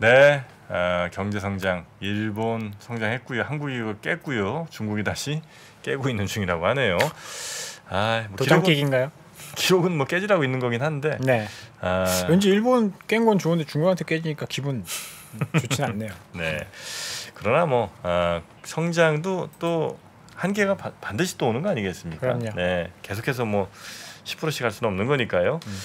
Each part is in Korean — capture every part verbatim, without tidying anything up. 네, 어, 경제 성장, 일본 성장했고요, 한국이 이거 깼고요, 중국이 다시 깨고 있는 중이라고 하네요. 아, 뭐 도장 깨기인가요? 기록은 뭐 깨지라고 있는 거긴 한데. 네. 아, 왠지 일본 깬 건 좋은데 중국한테 깨지니까 기분 좋진 않네요. 네. 그러나 뭐 아, 성장도 또 한계가 바, 반드시 또 오는 거 아니겠습니까? 그럼요. 네. 계속해서 뭐 십 퍼센트씩 할 수는 없는 거니까요. 음.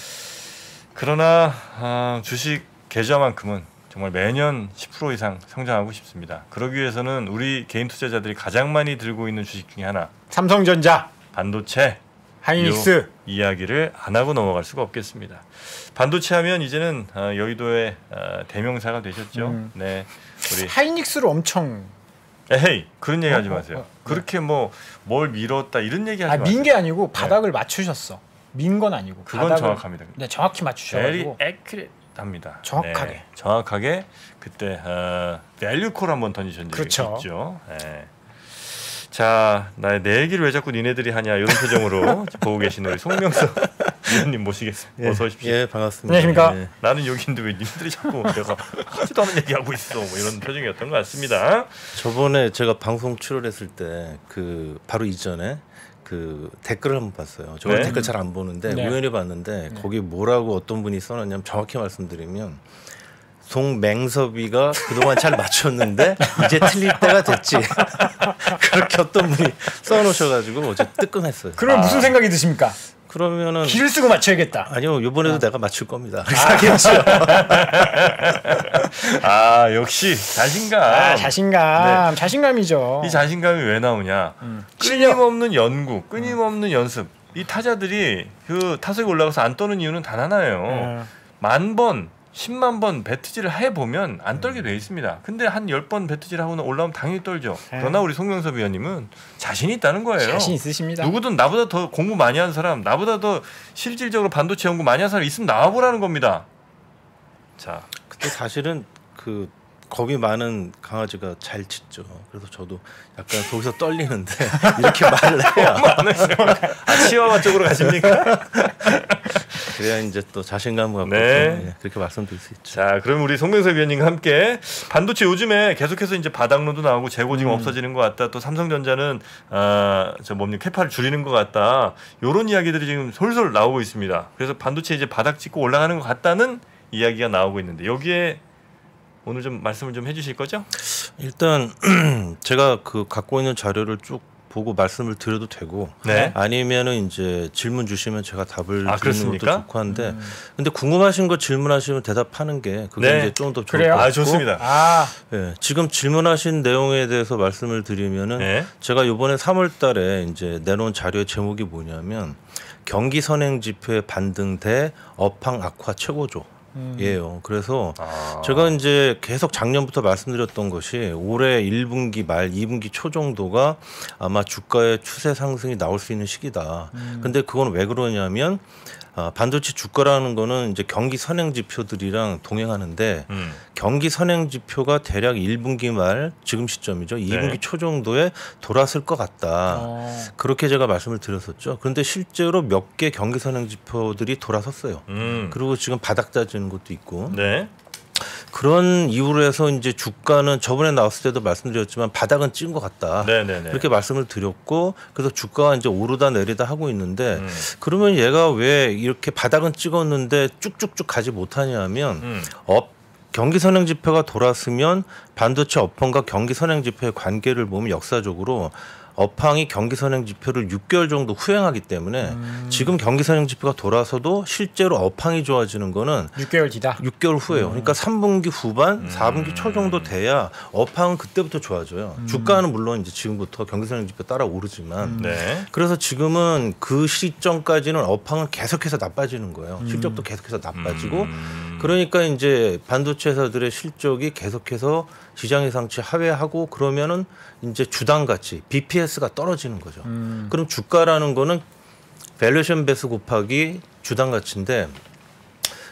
그러나 아, 주식 계좌만큼은 정말 매년 십 퍼센트 이상 성장하고 싶습니다. 그러기 위해서는 우리 개인 투자자들이 가장 많이 들고 있는 주식 중에 하나, 삼성전자, 반도체, 하이닉스 이야기를 안 하고 넘어갈 수가 없겠습니다. 반도체 하면 이제는 어, 여의도의 어, 대명사가 되셨죠. 음. 네, 우리 하이닉스로 엄청. 에헤이, 그런 얘기 하지 마세요. 어, 어, 어, 그렇게 뭐 뭘 밀었다 이런 얘기 하지 아, 마세요. 민 게 아니고 바닥을 네. 맞추셨어. 민 건 아니고. 그건 바닥을, 정확합니다. 네, 정확히 맞추셔가지고. 베리 액큐레이트합니다. 정확하게. 네, 정확하게 그때 어, 밸류콜 한번 던지셨죠. 그렇죠. 네. 자, 나의 내 얘기를 왜 자꾸 니네들이 하냐 이런 표정으로 보고 계신 우리 송명섭 위원님 모시겠습니다. 예, 어서 오십시오. 예, 반갑습니다. 안녕하십니까. 예. 나는 여기인데 왜 니네들이 자꾸 내가 하지도 않은 얘기하고 있어 뭐 이런 표정이었던 것 같습니다. 저번에 제가 방송 출연했을 때 그 바로 이전에 그 댓글을 한번 봤어요. 저는 네. 댓글 잘 안 보는데 네. 우연히 봤는데 네. 거기 뭐라고 어떤 분이 써놨냐면, 정확히 말씀드리면 송명섭이가 그동안 잘 맞췄는데 이제 틀릴 때가 됐지. 그렇게 어떤 분이 써놓으셔가지고 어제 뜨끔했어요. 그럼 아. 무슨 생각이 드십니까? 그러면은 길을 쓰고 맞춰야겠다. 아니요, 이번에도 아. 내가 맞출 겁니다. 아, 아 역시 자신감. 아, 자신감, 네. 자신감이죠. 이 자신감이 왜 나오냐? 음. 끊임없는 연구, 끊임없는 음. 연습. 이 타자들이 그 타석에 올라가서 안 떠는 이유는 단 하나예요. 음. 만 번. 십만 번 배트질을 해보면 안 떨게 돼 있습니다. 근데 한 열 번 배트질 하고 올라오면 당연히 떨죠. 그러나 우리 송명섭 위원님은 자신이 있다는 거예요. 자신 있으십니다. 누구든 나보다 더 공부 많이 한 사람, 나보다 더 실질적으로 반도체 연구 많이 한 사람 있으면 나와보라는 겁니다. 자, 그때 사실은 그 겁이 많은 강아지가 잘 짖죠. 그래서 저도 약간 거기서 떨리는데 이렇게 말을 해야. 아, 치와와 쪽으로 가십니까? 그래야 이제 또 자신감 갖고 네. 그렇게 말씀드릴 수 있죠. 자, 그럼 우리 송명섭 위원님과 함께 반도체 요즘에 계속해서 이제 바닥론도 나오고 재고 지금 음. 없어지는 것 같다. 또 삼성전자는 아, 저 뭡니까 캐파를 줄이는 것 같다. 이런 이야기들이 지금 솔솔 나오고 있습니다. 그래서 반도체 이제 바닥 찍고 올라가는 것 같다는 이야기가 나오고 있는데 여기에 오늘 좀 말씀을 좀 해주실 거죠? 일단 제가 그 갖고 있는 자료를 쭉 보고 말씀을 드려도 되고 네. 아니면은 이제 질문 주시면 제가 답을 아, 드리는 것도 좋고 한데 음. 근데 궁금하신 거 질문하시면 대답하는 게 그게 네. 이제 좀 더 좋을 것 같고. 아, 좋습니다. 아. 네, 지금 질문하신 내용에 대해서 말씀을 드리면은 네. 제가 이번에 삼월 달에 이제 내놓은 자료의 제목이 뭐냐면 경기 선행 지표의 반등 대 업황 악화 최고조. 음. 예요. 그래서 아. 제가 이제 계속 작년부터 말씀드렸던 것이 올해 일 분기 말, 이 분기 초 정도가 아마 주가의 추세 상승이 나올 수 있는 시기다. 음. 근데 그건 왜 그러냐면 아, 반도체 주가라는 거는 이제 경기 선행 지표들이랑 동행하는데 음. 경기 선행 지표가 대략 일 분기 말 지금 시점이죠. 이 분기 네. 초 정도에 돌았을 것 같다. 어. 그렇게 제가 말씀을 드렸었죠. 그런데 실제로 몇 개 경기 선행 지표들이 돌아섰어요. 음. 그리고 지금 바닥 다지는 것도 있고. 네. 그런 이유로 해서 이제 주가는 저번에 나왔을 때도 말씀드렸지만 바닥은 찍은 것 같다. 네네네. 그렇게 말씀을 드렸고, 그래서 주가가 이제 오르다 내리다 하고 있는데 음. 그러면 얘가 왜 이렇게 바닥은 찍었는데 쭉쭉쭉 가지 못하냐면 음. 업 경기 선행 지표가 돌았으면 반도체 업황과 경기 선행 지표의 관계를 보면 역사적으로 업황이 경기 선행 지표를 육 개월 정도 후행하기 때문에 음. 지금 경기 선행 지표가 돌아서도 실제로 업황이 좋아지는 거는 육 개월 뒤다. 육 개월 후예요. 음. 그러니까 삼 분기 후반, 음. 사 분기 초 정도 돼야 업황은 그때부터 좋아져요. 음. 주가는 물론 이제 지금부터 경기 선행 지표 따라 오르지만 음. 네. 그래서 지금은 그 시점까지는 업황은 계속해서 나빠지는 거예요. 음. 실적도 계속해서 나빠지고 음. 그러니까 이제 반도체 회사들의 실적이 계속해서 시장 예상치 하회하고 그러면은 이제 주당 가치 비 피 에스가 떨어지는 거죠. 음. 그럼 주가라는 거는 밸류에이션 베이스 곱하기 주당 가치인데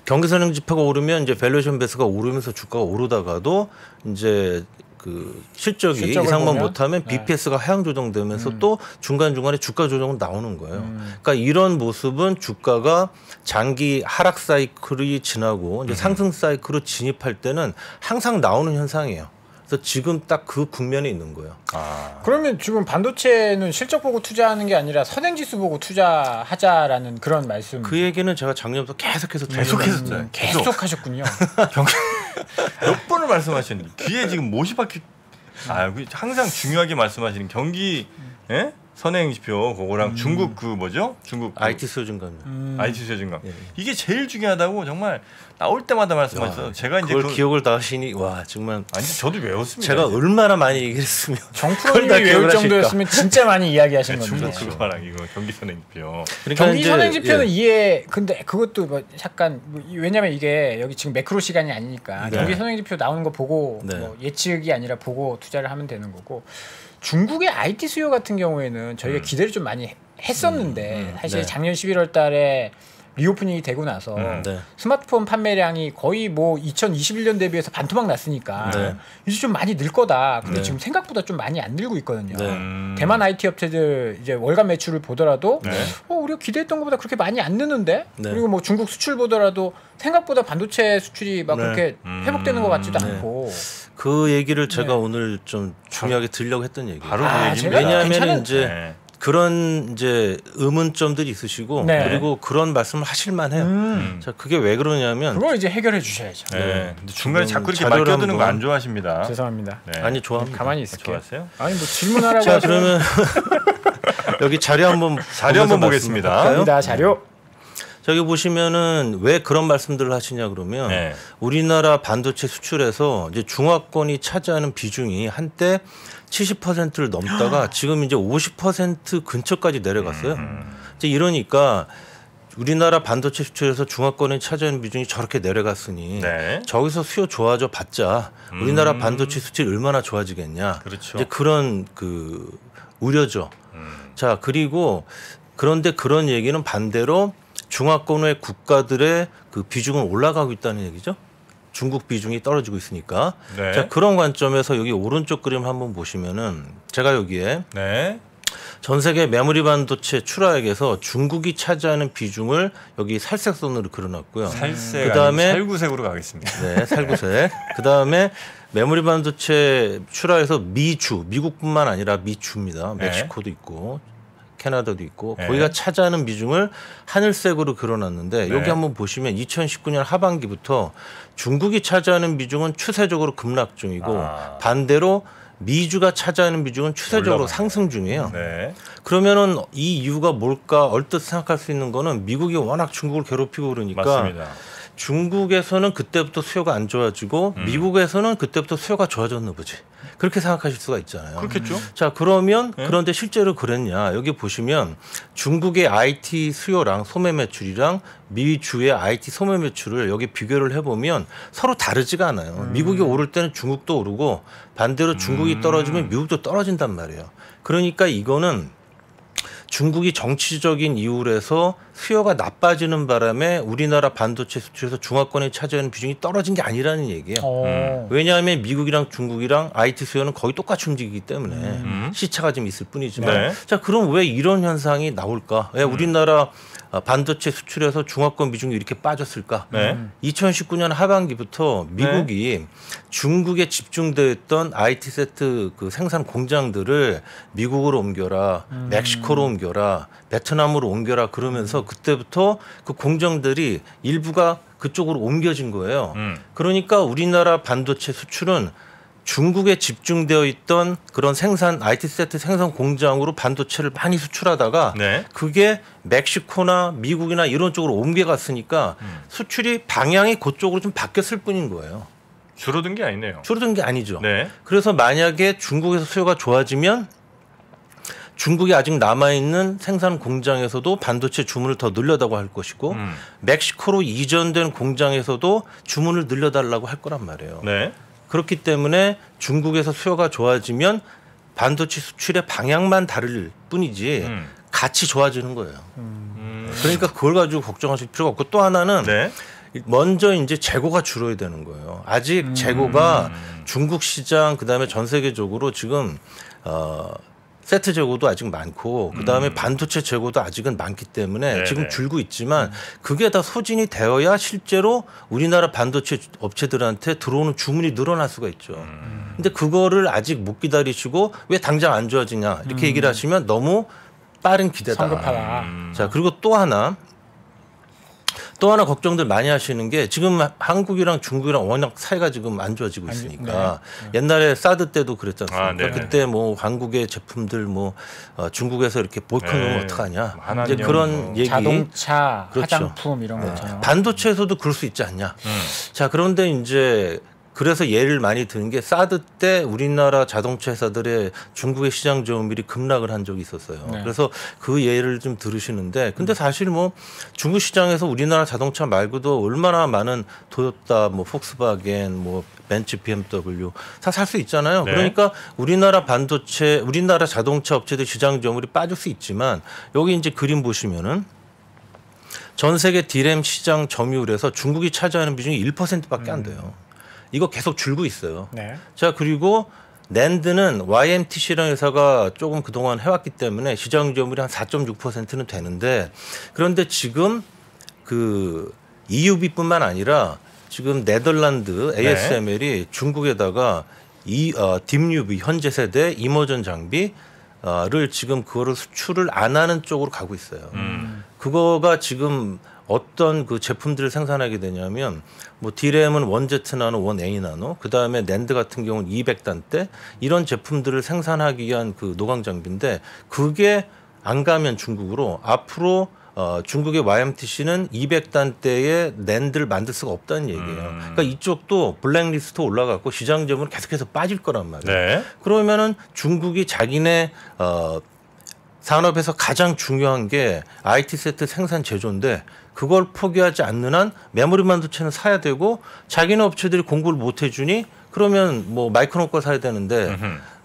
경기 선행 지표가 오르면 이제 밸류에이션 베이스가 오르면서 주가가 오르다가도 이제 그 실적이 이상만 못하면 비피에스가 하향 조정되면서 음. 또 중간중간에 주가 조정은 나오는 거예요. 음. 그러니까 이런 모습은 주가가 장기 하락 사이클이 지나고 이제 상승 사이클로 진입할 때는 항상 나오는 현상이에요. 그래서 지금 딱 그 국면에 있는 거예요. 아. 그러면 지금 반도체는 실적 보고 투자하는 게 아니라 선행지수 보고 투자하자라는 그런 말씀. 그 얘기는 제가 작년부터 계속해서 계속해서 계속, 계속. 계속 하셨군요. 몇 번을 말씀하셨는데 귀에 지금 못이 박히. 아, 항상 중요하게 말씀하시는 경기 예? 선행지표 그거랑 음. 중국 그 뭐죠? 중국 그 아이티 수요증감. 음. 아이티 수요증감. 예. 이게 제일 중요하다고 정말 나올 때마다 말씀하셨어요. 제가 이제 그걸 그... 기억을 다 하시니 와 정말. 아니 저도 외웠습니다. 제가 이제. 얼마나 많이 얘기했으면 정프로님이 외울 정도였으면 진짜 많이 이야기하신 네, 건데. 중국 그거랑 이거 경기 선행지표. 그러니까 경기 선행지표는 예. 이해. 근데 그것도 뭐 약간 뭐, 왜냐면 이게 여기 지금 매크로 시간이 아니니까 네. 경기 선행지표 나오는 거 보고 네. 뭐 예측이 아니라 보고 투자를 하면 되는 거고. 중국의 아이티 수요 같은 경우에는 저희가 음. 기대를 좀 많이 했었는데 음, 음, 사실 네. 작년 십일월 달에 리오프닝이 되고 나서 음, 네. 스마트폰 판매량이 거의 뭐 이천이십일 년 대비해서 반토막 났으니까 네. 이제 좀 많이 늘 거다. 근데 네. 지금 생각보다 좀 많이 안 늘고 있거든요. 네. 음. 대만 아이티 업체들 이제 월간 매출을 보더라도 네. 어, 우리가 기대했던 것보다 그렇게 많이 안 느는데 네. 그리고 뭐 중국 수출 보더라도 생각보다 반도체 수출이 막 네. 그렇게 회복되는 것 같지도 음, 않고. 네. 그 얘기를 제가 네. 오늘 좀 중요하게 드리려고 했던 얘기예요. 바로 아, 그 얘기입니다. 왜냐하면 괜찮은... 이제 네. 그런 이제 의문점들이 있으시고 네. 그리고 그런 말씀을 하실만해요. 음. 자, 그게 왜 그러냐면 그걸 이제 해결해 주셔야죠. 네. 네. 근데 중간에 자꾸 이렇게 말 껴드는 거 안 좋아하십니다. 죄송합니다. 네. 아니 좋아합니다. 가만히 있을게요. 좋았어요? 아니 뭐 질문하라고. 자 하시면... 그러면 여기 자료 한번 자료 한번 보겠습니다. 갑니다 자료. 저기 보시면은 왜 그런 말씀들을 하시냐 그러면 네. 우리나라 반도체 수출에서 이제 중화권이 차지하는 비중이 한때 칠십 퍼센트를 넘다가 지금 이제 오십 퍼센트 근처까지 내려갔어요. 음. 이제 이러니까 우리나라 반도체 수출에서 중화권이 차지하는 비중이 저렇게 내려갔으니 네. 저기서 수요 좋아져 봤자 우리나라 음. 반도체 수출이 얼마나 좋아지겠냐. 그렇죠. 이제 그런 그 우려죠. 음. 자, 그리고 그런데 그런 얘기는 반대로 중화권의 국가들의 그 비중은 올라가고 있다는 얘기죠. 중국 비중이 떨어지고 있으니까. 네. 자, 그런 관점에서 여기 오른쪽 그림 한번 보시면은 제가 여기에 네. 전 세계 메모리 반도체 출하액에서 중국이 차지하는 비중을 여기 살색선으로 그려놨고요. 살색. 그다음에 살구색으로 가겠습니다. 네, 살구색. 그다음에 메모리 반도체 출하에서 미주, 미국뿐만 아니라 미주입니다. 멕시코도 있고. 캐나다도 있고 네. 거기가 차지하는 비중을 하늘색으로 그려놨는데 네. 여기 한번 보시면 이천십구 년 하반기부터 중국이 차지하는 비중은 추세적으로 급락 중이고 아. 반대로 미주가 차지하는 비중은 추세적으로 올라가요. 상승 중이에요. 네. 그러면은 이 이유가 뭘까 얼뜻 생각할 수 있는 거는 미국이 워낙 중국을 괴롭히고 그러니까 맞습니다. 중국에서는 그때부터 수요가 안 좋아지고 음. 미국에서는 그때부터 수요가 좋아졌나 보지. 그렇게 생각하실 수가 있잖아요. 그렇겠죠. 자, 그러면 네? 그런데 실제로 그랬냐. 여기 보시면 중국의 아이티 수요랑 소매 매출이랑 미주의 아이티 소매 매출을 여기 비교를 해보면 서로 다르지가 않아요. 음. 미국이 오를 때는 중국도 오르고 반대로 중국이 음. 떨어지면 미국도 떨어진단 말이에요. 그러니까 이거는 중국이 정치적인 이유로 해서 수요가 나빠지는 바람에 우리나라 반도체 수출에서 중화권에 차지하는 비중이 떨어진 게 아니라는 얘기예요. 음. 왜냐하면 미국이랑 중국이랑 아이티 수요는 거의 똑같이 움직이기 때문에 음. 시차가 좀 있을 뿐이지만 네. 자 그럼 왜 이런 현상이 나올까? 왜 음. 우리나라 반도체 수출에서 중화권 비중이 이렇게 빠졌을까? 네. 이천십구 년 하반기부터 미국이 네. 중국에 집중되어 있던 아이티 세트 그 생산 공장들을 미국으로 옮겨라, 음. 멕시코로 옮겨라, 베트남으로 옮겨라 그러면서 그때부터 그 공정들이 일부가 그쪽으로 옮겨진 거예요. 음. 그러니까 우리나라 반도체 수출은 중국에 집중되어 있던 그런 생산 아이티 세트 생산 공장으로 반도체를 많이 수출하다가 네. 그게 멕시코나 미국이나 이런 쪽으로 옮겨갔으니까 음. 수출이 방향이 그쪽으로 좀 바뀌었을 뿐인 거예요. 줄어든 게 아니네요. 줄어든 게 아니죠. 네. 그래서 만약에 중국에서 수요가 좋아지면 중국이 아직 남아있는 생산 공장에서도 반도체 주문을 더 늘려달라고 할 것이고 음. 멕시코로 이전된 공장에서도 주문을 늘려달라고 할 거란 말이에요. 네. 그렇기 때문에 중국에서 수요가 좋아지면 반도체 수출의 방향만 다를 뿐이지 음. 같이 좋아지는 거예요. 음. 그러니까 그걸 가지고 걱정하실 필요가 없고 또 하나는 네. 먼저 이제 재고가 줄어야 되는 거예요. 아직 음. 재고가 중국 시장 그다음에 전 세계적으로 지금 어 세트 재고도 아직 많고 그다음에 음. 반도체 재고도 아직은 많기 때문에 네네. 지금 줄고 있지만 그게 다 소진이 되어야 실제로 우리나라 반도체 업체들한테 들어오는 주문이 늘어날 수가 있죠. 음. 근데 그거를 아직 못 기다리시고 왜 당장 안 좋아지냐 이렇게 음. 얘기를 하시면 너무 빠른 기대다. 성급하다. 음. 자, 그리고 또 하나 또 하나 걱정들 많이 하시는 게 지금 한국이랑 중국이랑 워낙 사이가 지금 안 좋아지고 있으니까 네. 옛날에 사드 때도 그랬지 않습니까? 아, 그때 뭐 한국의 제품들 뭐 어, 중국에서 이렇게 보이콧 하면 네. 어떡하냐. 이제 그런 뭐. 얘기. 자동차, 그렇죠. 화장품 이런 네. 것처럼. 반도체에서도 그럴 수 있지 않냐. 음. 자, 그런데 이제 그래서 예를 많이 드는 게 사드 때 우리나라 자동차 회사들의 중국의 시장 점유율이 급락을 한 적이 있었어요. 네. 그래서 그 예를 좀 들으시는데 근데 사실 뭐 중국 시장에서 우리나라 자동차 말고도 얼마나 많은 토요타, 뭐 폭스바겐, 뭐 벤츠, 비엠더블유 다 살 수 있잖아요. 네. 그러니까 우리나라 반도체, 우리나라 자동차 업체들 시장 점유율이 빠질 수 있지만 여기 이제 그림 보시면은 전 세계 디램 시장 점유율에서 중국이 차지하는 비중이 일 퍼센트밖에 안 돼요. 음. 이거 계속 줄고 있어요. 네. 자, 그리고 낸드는 와이엠티씨라는 회사가 조금 그동안 해왔기 때문에 시장 점유율이 한 사 점 육 퍼센트는 되는데 그런데 지금 그 이유비뿐만 아니라 지금 네덜란드 에이에스엠엘이 네. 중국에다가 이 어, 딥유비 현재 세대 이머전 장비를 지금 그거를 수출을 안 하는 쪽으로 가고 있어요. 음. 그거가 지금 어떤 그 제품들을 생산하게 되냐면 뭐 디램은 일 제트 나노, 일 에이 나노, 그 다음에 낸드 같은 경우는 이백 단대 이런 제품들을 생산하기 위한 그 노광 장비인데 그게 안 가면 중국으로 앞으로 어, 중국의 와이엠티씨는 이백 단대의 낸드를 만들 수가 없다는 얘기예요. 음. 그러니까 이쪽도 블랙리스트 올라갔고 시장 점유율은 계속해서 빠질 거란 말이에요. 네. 그러면은 중국이 자기네 어, 산업에서 가장 중요한 게 아이티 세트 생산 제조인데 그걸 포기하지 않는 한 메모리 반도체는 사야 되고 자기네 업체들이 공급을 못 해주니 그러면 뭐 마이크론 걸 사야 되는데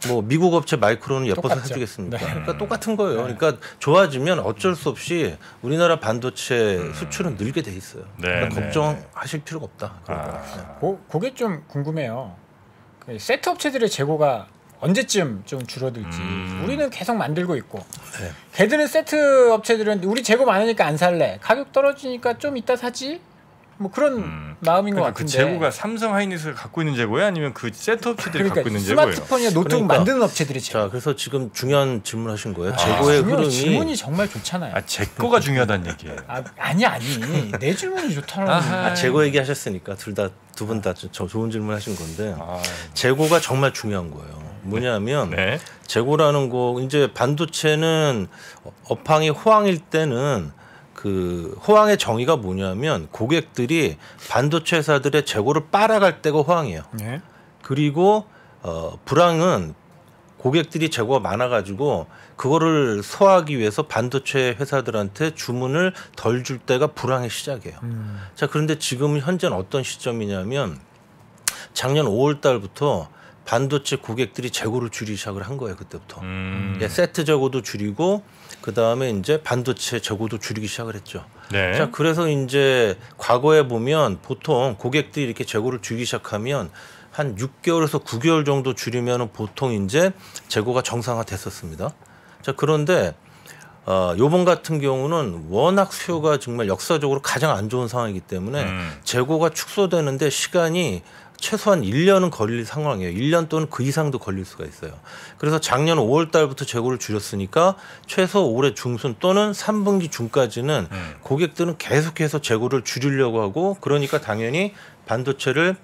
뭐 미국 업체 마이크론은 예뻐서 사주겠습니까? 네. 그러니까 똑같은 거예요. 네. 그러니까 좋아지면 어쩔 수 없이 우리나라 반도체 음. 수출은 늘게 돼 있어요. 네. 그러니까 걱정하실 필요가 없다. 아. 고, 그게 좀 궁금해요. 그 세트 업체들의 재고가 언제쯤 좀 줄어들지. 음. 우리는 계속 만들고 있고 네. 걔들은 세트 업체들은 우리 재고 많으니까 안 살래. 가격 떨어지니까 좀 이따 사지. 뭐 그런 음. 마음인 것 같은데. 그 재고가 삼성 하이닉스가 갖고 있는 재고예요? 아니면 그 세트 업체들이 그러니까 갖고 있는 재고예요? 스마트폰이나 노트북 그러니까. 만드는 업체들이 재고. 자, 그래서 지금 중요한 질문하신 거예요. 아, 재고의 중요, 흐름이. 질문이 정말 좋잖아요. 아, 제 거가 중요하다는 얘기예요. 아, 아니 아니. 내 질문이 좋다는 거예요. 아, 재고 얘기하셨으니까 둘 다 두 분 다 좋은 질문하신 건데 아, 재고가 정말 중요한 거예요. 뭐냐면 네. 재고라는 거 이제 반도체는 업황이 호황일 때는 그 호황의 정의가 뭐냐면 고객들이 반도체 회사들의 재고를 빨아갈 때가 호황이에요. 네. 그리고 어, 불황은 고객들이 재고가 많아가지고 그거를 소화하기 위해서 반도체 회사들한테 주문을 덜 줄 때가 불황의 시작이에요. 음. 자, 그런데 지금 현재는 어떤 시점이냐면 작년 오월 달부터 반도체 고객들이 재고를 줄이기 시작을 한 거예요. 그때부터. 음. 예, 세트 재고도 줄이고 그다음에 이제 반도체 재고도 줄이기 시작을 했죠. 네. 자, 그래서 이제 과거에 보면 보통 고객들이 이렇게 재고를 줄이기 시작하면 한 육 개월에서 구 개월 정도 줄이면은 보통 이제 재고가 정상화됐었습니다. 자, 그런데 어, 요번 같은 경우는 워낙 수요가 정말 역사적으로 가장 안 좋은 상황이기 때문에 음. 재고가 축소되는데 시간이 최소한 일 년은 걸릴 상황이에요. 일 년 또는 그 이상도 걸릴 수가 있어요. 그래서 작년 오월 달부터 재고를 줄였으니까 최소 올해 중순 또는 삼 분기 중까지는 음. 고객들은 계속해서 재고를 줄이려고 하고 그러니까 당연히 반도체를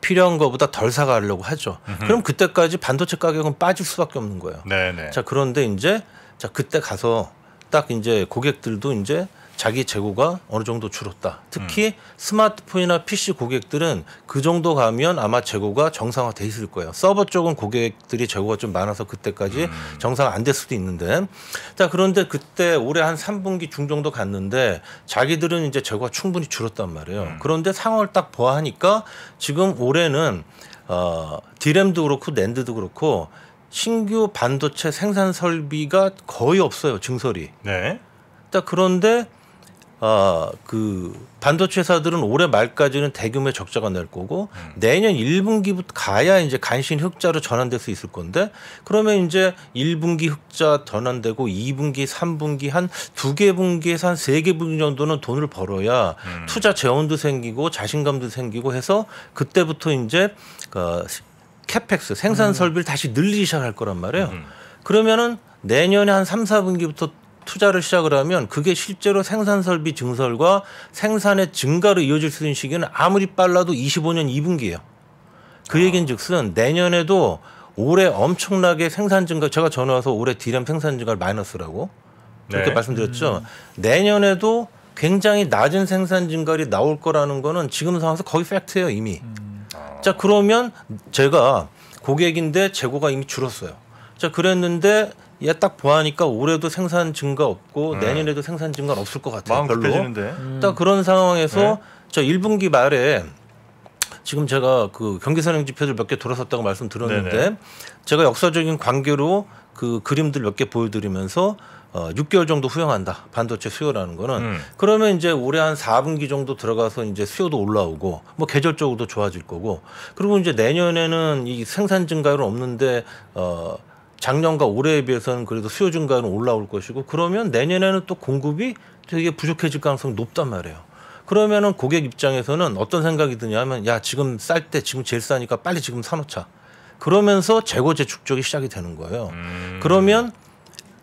필요한 것보다 덜 사가려고 하죠. 음흠. 그럼 그때까지 반도체 가격은 빠질 수밖에 없는 거예요. 네네. 자, 그런데 이제 자 그때 가서 딱 이제 고객들도 이제 자기 재고가 어느 정도 줄었다. 특히 음. 스마트폰이나 피씨 고객들은 그 정도 가면 아마 재고가 정상화돼 있을 거예요. 서버 쪽은 고객들이 재고가 좀 많아서 그때까지 음. 정상화 안 될 수도 있는데. 자, 그런데 그때 올해 한 삼 분기 중 정도 갔는데 자기들은 이제 재고가 충분히 줄었단 말이에요. 음. 그런데 상황을 딱 보아하니까 지금 올해는 어, 디램도 그렇고 낸드도 그렇고 신규 반도체 생산 설비가 거의 없어요. 증설이. 네. 자, 그런데 어, 그 반도체사들은 올해 말까지는 대규모의 적자가 날 거고 음. 내년 일 분기부터 가야 이제 간신히 흑자로 전환될 수 있을 건데, 그러면 이제 일 분기 흑자 전환되고 이 분기, 삼 분기 한 두 개 분기에서 한 세 개 분기 정도는 돈을 벌어야 음. 투자 재원도 생기고 자신감도 생기고 해서 그때부터 이제 어, 캐펙스 생산 설비를 음. 다시 늘리기 시작할 거란 말이에요. 음. 그러면은 내년에 한 삼, 사 분기부터 투자를 시작을 하면 그게 실제로 생산 설비 증설과 생산의 증가로 이어질 수 있는 시기는 아무리 빨라도 이십오 년 이 분기예요. 그 아. 얘기는 즉슨 내년에도 올해 엄청나게 생산 증가, 제가 전화 와서 올해 디램 생산 증가를 마이너스라고 그렇게 네. 말씀드렸죠. 음. 내년에도 굉장히 낮은 생산 증가율이 나올 거라는 거는 지금 상황에서 거의 팩트예요, 이미. 음. 아. 자, 그러면 제가 고객인데 재고가 이미 줄었어요. 자, 그랬는데 얘 딱 보아하니까 올해도 생산 증가 없고 음. 내년에도 생산 증가 없을 것 같아요. 마음 별로. 음. 딱 그런 상황에서 네. 저 일 분기 말에 지금 제가 그 경기선행 지표들 몇 개 돌아섰다고 말씀드렸는데 네네. 제가 역사적인 관계로 그 그림들 몇 개 보여드리면서 어, 육 개월 정도 후행한다. 반도체 수요라는 거는. 음. 그러면 이제 올해 한 사 분기 정도 들어가서 이제 수요도 올라오고 뭐 계절적으로도 좋아질 거고, 그리고 이제 내년에는 이 생산 증가율은 없는데 어. 작년과 올해에 비해서는 그래도 수요 증가는 올라올 것이고, 그러면 내년에는 또 공급이 되게 부족해질 가능성이 높단 말이에요. 그러면은 고객 입장에서는 어떤 생각이 드냐면, 야, 지금 쌀 때 지금 제일 싸니까 빨리 지금 사놓자. 그러면서 재고 재축적이 시작이 되는 거예요. 음. 그러면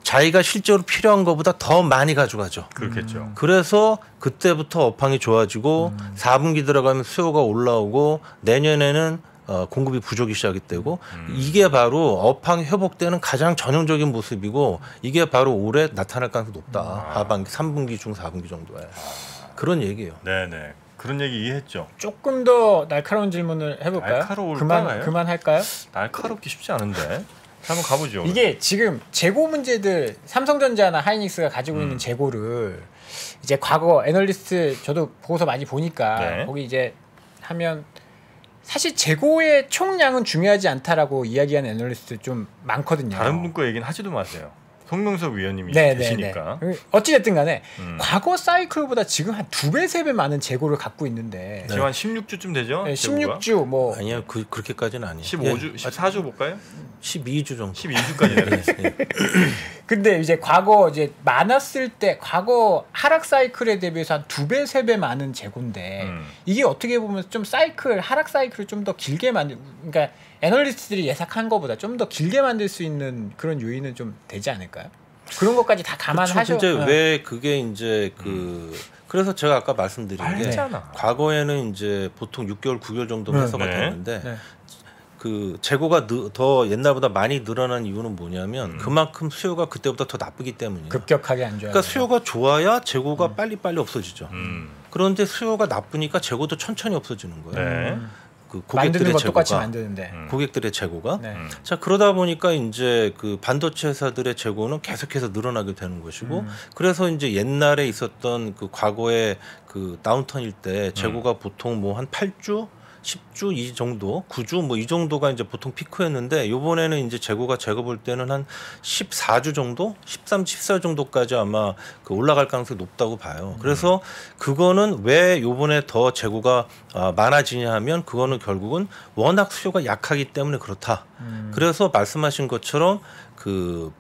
자기가 실제로 필요한 것보다 더 많이 가져가죠. 그렇겠죠. 그래서 그때부터 업황이 좋아지고 음. 사 분기 들어가면 수요가 올라오고 내년에는 어, 공급이 부족이 시작이 되고 음. 이게 바로 업황이 회복되는 가장 전형적인 모습이고, 이게 바로 올해 나타날 가능성이 높다. 아. 하반기, 삼 분기 중 사 분기 정도에. 아. 그런 얘기예요. 네네. 그런 얘기 이해했죠. 조금 더 날카로운 질문을 해볼까요? 날카로울까요? 그만, 그만할까요? 날카롭기 쉽지 않은데. 한번 가보죠. 이게 오늘. 지금 재고 문제들, 삼성전자나 하이닉스가 가지고 음. 있는 재고를 이제 과거 애널리스트 저도 보고서 많이 보니까 네. 거기 이제 하면 사실 재고의 총량은 중요하지 않다라고 이야기하는 애널리스트 좀 많거든요. 다른 분 거 얘기는 하지도 마세요. 송명섭 위원님이 네네네. 계시니까. 어찌됐든 간에 음. 과거 사이클보다 지금 한 두 배, 세 배 많은 재고를 갖고 있는데. 네. 지금 한 십육 주쯤 되죠? 네, 십육 주 재고가? 뭐. 아니요, 그, 그렇게까지는 아니에요. 십오 주, 십사 주 볼까요? 십이 주 정도. 십이 주까지 내려갔어요. 근데 이제 과거 이제 많았을 때 과거 하락 사이클에 대비해서 한 두 배, 세 배 많은 재고인데 음. 이게 어떻게 보면 좀 사이클, 하락 사이클을 좀 더 길게 만들, 그러니까 애널리스트들이 예상한 것보다 좀 더 길게 만들 수 있는 그런 요인은 좀 되지 않을까요? 그런 것까지 다 감안하셔. 그렇죠. 이제 어. 왜 그게 이제 그 그래서 제가 아까 말씀드린 알잖아. 게 과거에는 이제 보통 육 개월, 구 개월 정도 해서가 네. 됐는데. 네. 그 재고가 느, 더 옛날보다 많이 늘어난 이유는 뭐냐면 음. 그만큼 수요가 그때보다 더 나쁘기 때문이에요. 급격하게 안 좋아요. 그러니까 수요가 좋아야 재고가 음. 빨리 빨리 없어지죠. 음. 그런데 수요가 나쁘니까 재고도 천천히 없어지는 거예요. 네. 그 고객들의 재고가 똑같이 만드는데 고객들의 재고가 네. 자, 그러다 보니까 이제 그 반도체 회사들의 재고는 계속해서 늘어나게 되는 것이고 음. 그래서 이제 옛날에 있었던 그 과거의 그 다운턴일 때 재고가 음. 보통 뭐 한 팔 주, 십 주 이 정도, 구 주 뭐 이 정도가 이제 보통 피크였는데, 요번에는 이제 재고가 제가 볼 때는 한 십사 주 정도, 십삼, 십사 주 정도까지 아마 그 올라갈 가능성이 높다고 봐요. 그래서 음. 그거는 왜 요번에 더 재고가 아, 많아지냐 하면 그거는 결국은 워낙 수요가 약하기 때문에 그렇다. 음. 그래서 말씀하신 것처럼 그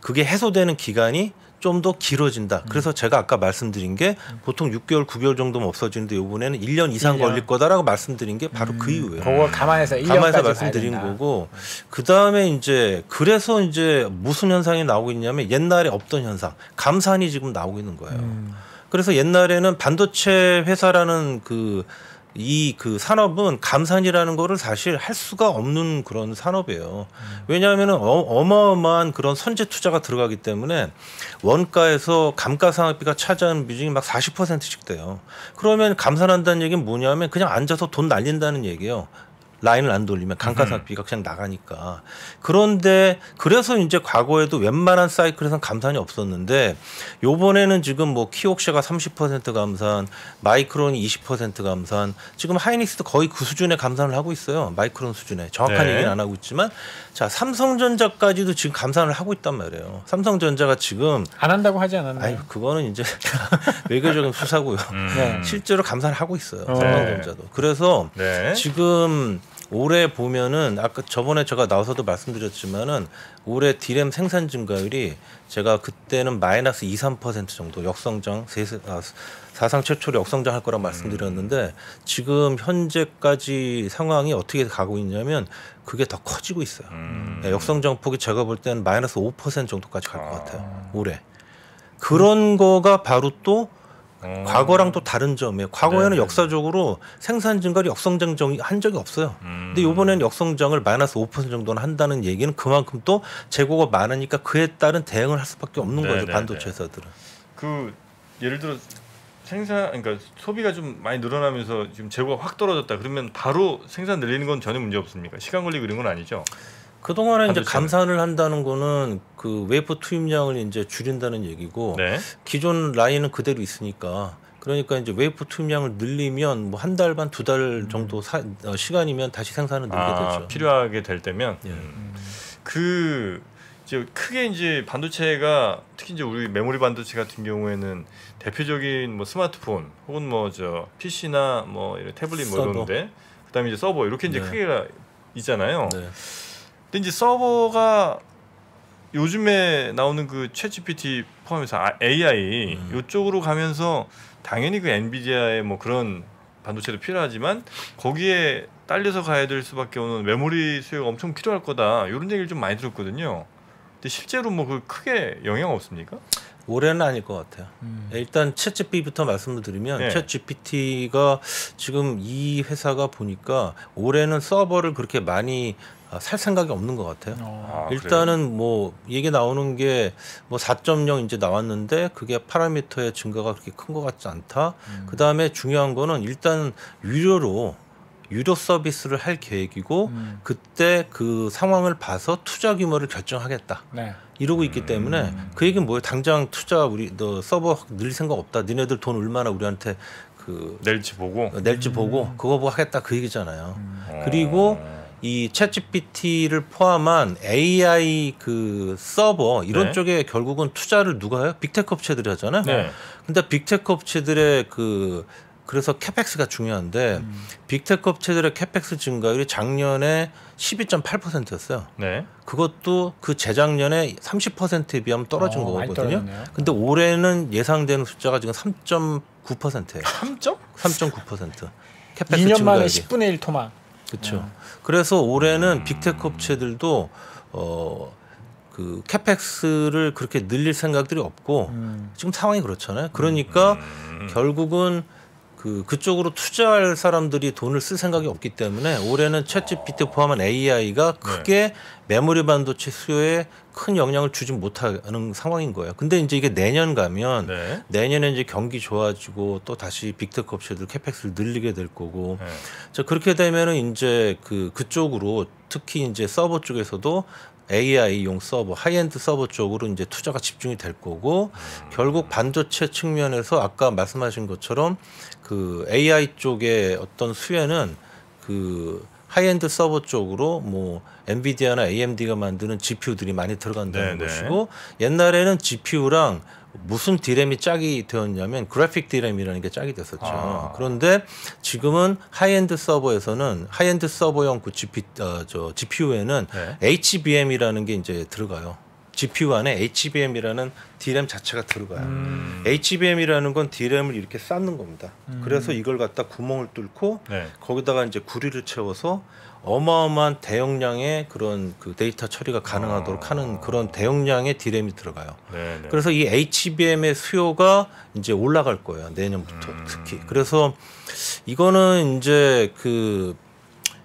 그게 해소되는 기간이 좀 더 길어진다. 그래서 음. 제가 아까 말씀드린 게 보통 육 개월, 구 개월 정도면 없어지는데 이번에는 일 년 이상 일 년. 걸릴 거다라고 말씀드린 게 바로 음. 그 이유예요. 그걸 감안해서 일 년까지 감안해서 말씀드린 거고, 그다음에 이제 그래서 이제 무슨 현상이 나오고 있냐면 옛날에 없던 현상, 감산이 지금 나오고 있는 거예요. 음. 그래서 옛날에는 반도체 회사라는 그 이 그 산업은 감산이라는 거를 사실 할 수가 없는 그런 산업이에요. 음. 왜냐하면은 어마어마한 그런 선제 투자가 들어가기 때문에 원가에서 감가상각비가 차지하는 비중이 막 사십 퍼센트씩 돼요. 그러면 감산한다는 얘기는 뭐냐면 그냥 앉아서 돈 날린다는 얘기예요. 라인을 안 돌리면 감가상각비가 음. 그냥 나가니까. 그런데 그래서 이제 과거에도 웬만한 사이클에선 감산이 없었는데 요번에는 지금 뭐 키옥샤가 삼십 퍼센트 감산, 마이크론이 이십 퍼센트 감산, 지금 하이닉스도 거의 그 수준의 감산을 하고 있어요. 마이크론 수준에. 정확한 네. 얘기는 안 하고 있지만 자 삼성전자까지도 지금 감산을 하고 있단 말이에요. 삼성전자가 지금 안 한다고 하지 않았나요? 아유, 그거는 이제 외교적인 수사고요. 음. 네. 실제로 감산을 하고 있어요. 네. 삼성전자도. 그래서 네. 지금 올해 보면은 아까 저번에 제가 나와서도 말씀드렸지만은 올해 디램 생산 증가율이 제가 그때는 마이너스 이, 삼 퍼센트 정도 역성장 세세, 아, 사상 최초로 역성장할 거라 말씀드렸는데 음. 지금 현재까지 상황이 어떻게 가고 있냐면 그게 더 커지고 있어요. 음. 네, 역성장 폭이 제가 볼 때는 마이너스 오 퍼센트 정도까지 갈 것 같아요. 올해. 그런 음. 거가 바로 또 음. 과거랑 또 다른 점이에요. 과거에는 네네. 역사적으로 생산 증가를 역성장 한 적이 없어요. 음. 근데 이번에는 역성장을 마이너스 오 퍼센트 정도는 한다는 얘기는 그만큼 또 재고가 많으니까 그에 따른 대응을 할 수밖에 없는 네네. 거죠. 반도체 회사들은. 그 예를 들어 생산 그러니까 소비가 좀 많이 늘어나면서 지금 재고가 확 떨어졌다. 그러면 바로 생산 늘리는 건 전혀 문제 없습니까? 시간 걸리고 이런 건 아니죠? 그동안에 이제 감산을 한다는 거는 그 웨이퍼 투입량을 이제 줄인다는 얘기고 네. 기존 라인은 그대로 있으니까 그러니까 이제 웨이퍼 투입량을 늘리면 뭐 한 달 반 두 달 정도 사, 어, 시간이면 다시 생산을 늘게 아, 되죠. 필요하게 될 때면 예. 음. 그 이제 크게 이제 반도체가 특히 이제 우리 메모리 반도체 같은 경우에는 대표적인 뭐 스마트폰 혹은 뭐 저 피씨나 뭐 이런 태블릿 뭐 이런데 그다음에 이제 서버 이렇게 이제 네. 크게가 있잖아요. 네. 근데 이제 서버가 요즘에 나오는 그 챗지피티 포함해서 에이아이 음. 이쪽으로 가면서 당연히 그 엔비디아의 뭐 그런 반도체도 필요하지만 거기에 딸려서 가야 될 수밖에 없는 메모리 수요가 엄청 필요할 거다 이런 얘기를 좀 많이 들었거든요. 근데 실제로 뭐 그 크게 영향 없습니까? 올해는 아닐 것 같아요. 음. 일단 챗지피티부터 말씀을 드리면 네. 챗지피티가 지금 이 회사가 보니까 올해는 서버를 그렇게 많이 살 생각이 없는 것 같아요. 아, 일단은 그래요? 뭐 얘기 나오는 게 뭐 사 점 영 이제 나왔는데 그게 파라미터의 증가가 그렇게 큰 것 같지 않다. 음. 그 다음에 중요한 거는 일단 유료로 유료 서비스를 할 계획이고 음. 그때 그 상황을 봐서 투자 규모를 결정하겠다. 네. 이러고 음. 있기 때문에 그 얘기는 뭐예요? 당장 투자 우리 너 서버 늘 생각 없다. 니네들 돈 얼마나 우리한테 그 낼지 보고 낼지 음. 보고 그거 보고 하겠다 그 얘기잖아요. 음. 그리고 이 챗지피티를 포함한 에이아이 그 서버 이런 네. 쪽에 결국은 투자를 누가 해요? 빅테크 업체들이 하잖아요. 네. 근데 빅테크 업체들의 그 그래서 캐펙스가 중요한데 음. 빅테크 업체들의 캐펙스 증가율이 작년에 십이 점 팔 퍼센트였어요. 네. 그것도 그 재작년에 삼십 퍼센트에 비하면 떨어진 어, 거거든요. 근데 올해는 예상되는 숫자가 지금 삼 점 구 퍼센트예요. 삼 점? 삼 점 구 퍼센트. 캐펙스 이 년 증가율이. 만에 십분의 일 토막. 그렇죠. 음. 그래서 올해는 빅테크 업체들도 어, 그 캐펙스를 그렇게 늘릴 생각들이 없고 음. 지금 상황이 그렇잖아요. 그러니까 음. 결국은 그 그쪽으로 투자할 사람들이 돈을 쓸 생각이 없기 때문에 올해는 챗지피티 포함한 에이아이가 크게 네. 메모리 반도체 수요에 큰 영향을 주지 못하는 상황인 거예요. 근데 이제 이게 내년 가면 네. 내년에 이제 경기 좋아지고 또 다시 빅테크 업체들 캐펙스를 늘리게 될 거고 네. 자 그렇게 되면은 이제 그 그쪽으로 특히 이제 서버 쪽에서도 에이아이용 서버, 하이엔드 서버 쪽으로 이제 투자가 집중이 될 거고 음. 결국 반도체 측면에서 아까 말씀하신 것처럼 그 에이아이 쪽의 어떤 수혜는 그 하이엔드 서버 쪽으로 뭐 엔비디아나 에이엠디가 만드는 지피유들이 많이 들어간다는 네네. 것이고 옛날에는 지피유랑 무슨 디램이 짝이 되었냐면 그래픽 디램이라는 게 짝이 됐었죠. 아. 그런데 지금은 하이엔드 서버에서는 하이엔드 서버용 그 지피, 어, 저 지피유에는 네. 에이치비엠이라는 게 이제 들어가요. 지피유 안에 에이치비엠이라는 디램 자체가 들어가요. 음. 에이치비엠이라는 건 디램을 이렇게 쌓는 겁니다. 음. 그래서 이걸 갖다 구멍을 뚫고 네. 거기다가 이제 구리를 채워서 어마어마한 대용량의 그런 그 데이터 처리가 가능하도록 아. 하는 그런 대용량의 디램이 들어가요. 네네. 그래서 이 에이치비엠의 수요가 이제 올라갈 거예요. 내년부터 음. 특히. 그래서 이거는 이제 그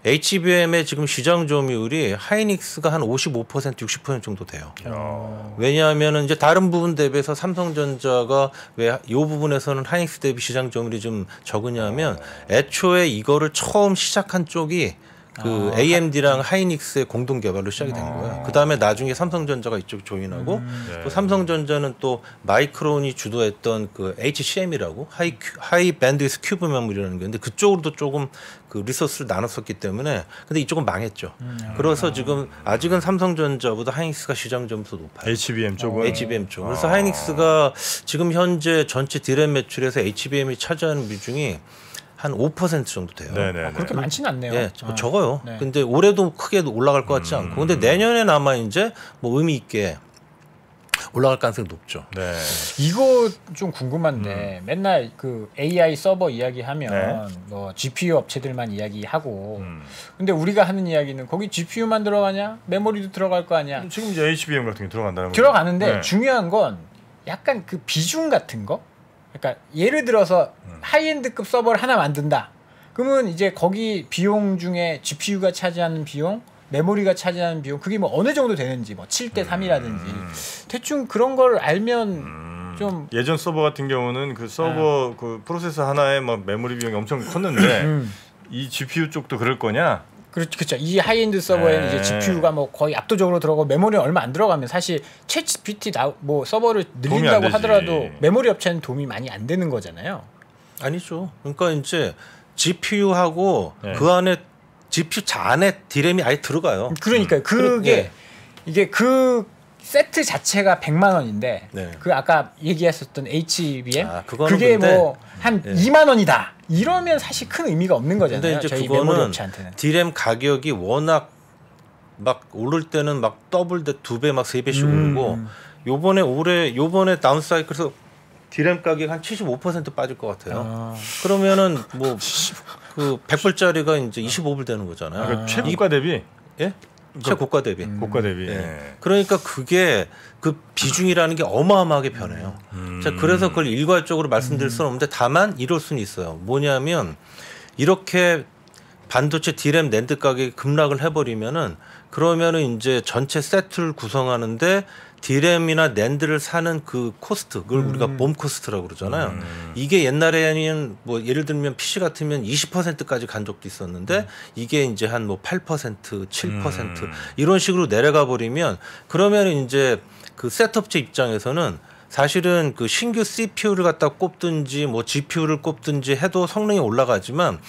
에이치비엠의 지금 시장 점유율이 하이닉스가 한 오십오 퍼센트, 육십 퍼센트 정도 돼요. 야. 왜냐하면은 이제 다른 부분 대비해서 삼성전자가 왜 이 부분에서는 하이닉스 대비 시장 점유율이 좀 적으냐면 애초에 이거를 처음 시작한 쪽이 그 아, 에이엠디랑 하이닉스의 공동 개발로 시작이 된 거예요. 그 다음에 나중에 삼성전자가 이쪽 조인하고 음, 네. 또 삼성전자는 또 마이크론이 주도했던 그 에이치씨엠이라고 하이 하이 밴드위스 큐브 메모리라는 게 있는데 그쪽으로도 조금 그 리소스를 나눴었기 때문에 근데 이쪽은 망했죠. 음, 그래서 아, 지금 아직은 삼성전자보다 하이닉스가 시장 점수 높아요. 에이치비엠 쪽은 에이치비엠 쪽. 그래서 아. 하이닉스가 지금 현재 전체 디램 매출에서 에이치비엠이 차지하는 비중이 한 오 퍼센트 정도 돼요. 아, 그렇게 많지는 않네요. 네, 아. 적어요. 네. 근데 올해도 크게 올라갈 것 같지 않고, 근데 내년에 아마 이제 뭐 의미 있게 올라갈 가능성이 높죠. 네. 이거 좀 궁금한데 음. 맨날 그 에이아이 서버 이야기하면 네. 뭐 지피유 업체들만 이야기하고, 음. 근데 우리가 하는 이야기는 거기 지피유만 들어가냐, 메모리도 들어갈 거 아니야. 지금 이제 에이치비엠 같은 게 들어간다는 거. 들어가는데 네. 중요한 건 약간 그 비중 같은 거. 그러니까 예를 들어서 음. 하이엔드급 서버를 하나 만든다. 그러면 이제 거기 비용 중에 지피유가 차지하는 비용, 메모리가 차지하는 비용, 그게 뭐 어느 정도 되는지, 뭐 칠 대 삼이라든지 음. 대충 그런 걸 알면 음. 좀 예전 서버 같은 경우는 그 서버 아. 그 프로세서 하나에 막 메모리 비용이 엄청 컸는데 음. 이 지피유 쪽도 그럴 거냐? 그렇죠. 이 하이엔드 서버에는 이제 지피유가 뭐 거의 압도적으로 들어가고 메모리는 얼마 안 들어가면 사실 챗지피티 뭐 서버를 늘린다고 하더라도 메모리 업체는 도움이 많이 안 되는 거잖아요. 아니죠. 그러니까 이제 지피유하고 네. 그 안에 지피유 자 안에 디램이 아예 들어가요. 그러니까 음. 그게 네. 이게 그 세트 자체가 백만 원인데 네. 그 아까 얘기했었던 에이치비엠 아, 그게 뭐 한 네. 이만 원이다. 이러면 사실 큰 의미가 없는 거잖아요. 근데 이제 저희 메모리 업체한테는 디램 가격이 워낙 막 오를 때는 막 더블 대 두 배 막 세 배씩 음. 오르고 요번에 올해 요번에 다운 사이클에서 디램 가격 한 칠십오 퍼센트 빠질 것 같아요. 아. 그러면은 뭐 그 백 불짜리가 이제 이십오 불 되는 거잖아요. 그러니까 최고가 대비 예? 최고가 대비. 음. 고가 대비. 네. 네. 그러니까 그게 그 비중이라는 게 어마어마하게 변해요. 음. 자, 그래서 그걸 일괄적으로 말씀드릴 수는 없는데 다만 이럴 수는 있어요. 뭐냐면 이렇게 반도체 디램 낸드 가격이 급락을 해버리면은 그러면은 이제 전체 세트를 구성하는데 디램이나 낸드를 사는 그 코스트, 그걸 음. 우리가 봄 코스트라고 그러잖아요. 음. 이게 옛날에는 뭐 예를 들면 피씨 같으면 이십 퍼센트까지 간 적도 있었는데 음. 이게 이제 한 뭐 팔 퍼센트, 칠 퍼센트 음. 이런 식으로 내려가 버리면 그러면 이제 그 셋업체 입장에서는 사실은 그 신규 씨피유를 갖다 꼽든지 뭐 지피유를 꼽든지 해도 성능이 올라가지만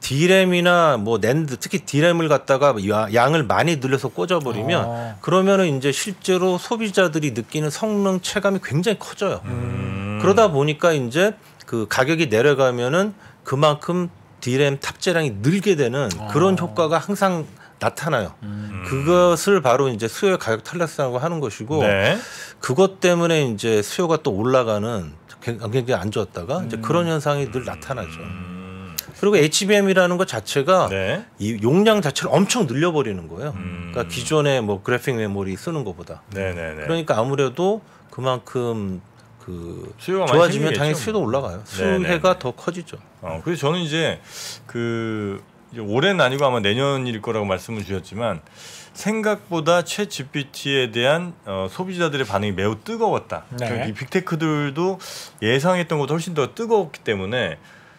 디램이나 뭐 낸드 특히 디램을 갖다가 양을 많이 늘려서 꽂아버리면 아. 그러면은 이제 실제로 소비자들이 느끼는 성능 체감이 굉장히 커져요. 음. 그러다 보니까 이제 그 가격이 내려가면은 그만큼 디램 탑재량이 늘게 되는 그런 아. 효과가 항상 나타나요. 음. 그것을 바로 이제 수요의 가격 탈락이라고 하는 것이고 네. 그것 때문에 이제 수요가 또 올라가는 굉장히 안 좋았다가 음. 이제 그런 현상이 늘 나타나죠. 음. 그리고 에이치비엠이라는 것 자체가 네. 이 용량 자체를 엄청 늘려버리는 거예요. 음. 그러니까 기존에 뭐 그래픽 메모리 쓰는 것보다. 네, 네, 네. 그러니까 아무래도 그만큼 그 수요가 좋아지면 당연히 수요도 올라가요. 수요가 네, 네, 네. 더 커지죠. 어, 그래서 저는 이제 그 이제 올해는 아니고 아마 내년일 거라고 말씀을 주셨지만 생각보다 챗지피티에 대한 어, 소비자들의 반응이 매우 뜨거웠다. 네. 이 빅테크들도 예상했던 것보다 훨씬 더 뜨거웠기 때문에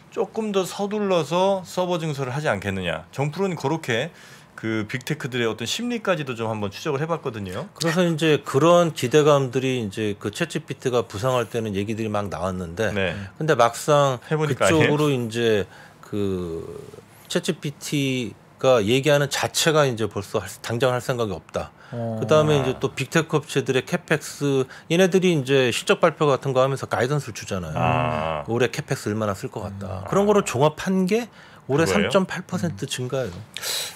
조금 더 서둘러서 서버 증설을 하지 않겠느냐. 정프로는 그렇게 그 빅테크들의 어떤 심리까지도 좀 한번 추적을 해봤거든요. 그래서 이제 그런 기대감들이 이제 그 챗지피티가 부상할 때는 얘기들이 막 나왔는데, 네. 근데 막상 그쪽으로 아니에요? 이제 그 챗지피티가 얘기하는 자체가 이제 벌써 할, 당장 할 생각이 없다. 어. 그다음에 이제 또 빅테크 업체들의 캐펙스 얘네들이 이제 실적 발표 같은 거 하면서 가이던스를 주잖아요. 아. 올해 캐펙스 얼마나 쓸 것 같다. 음. 그런 거를 종합한 게 올해 삼 점 팔 퍼센트 증가예요.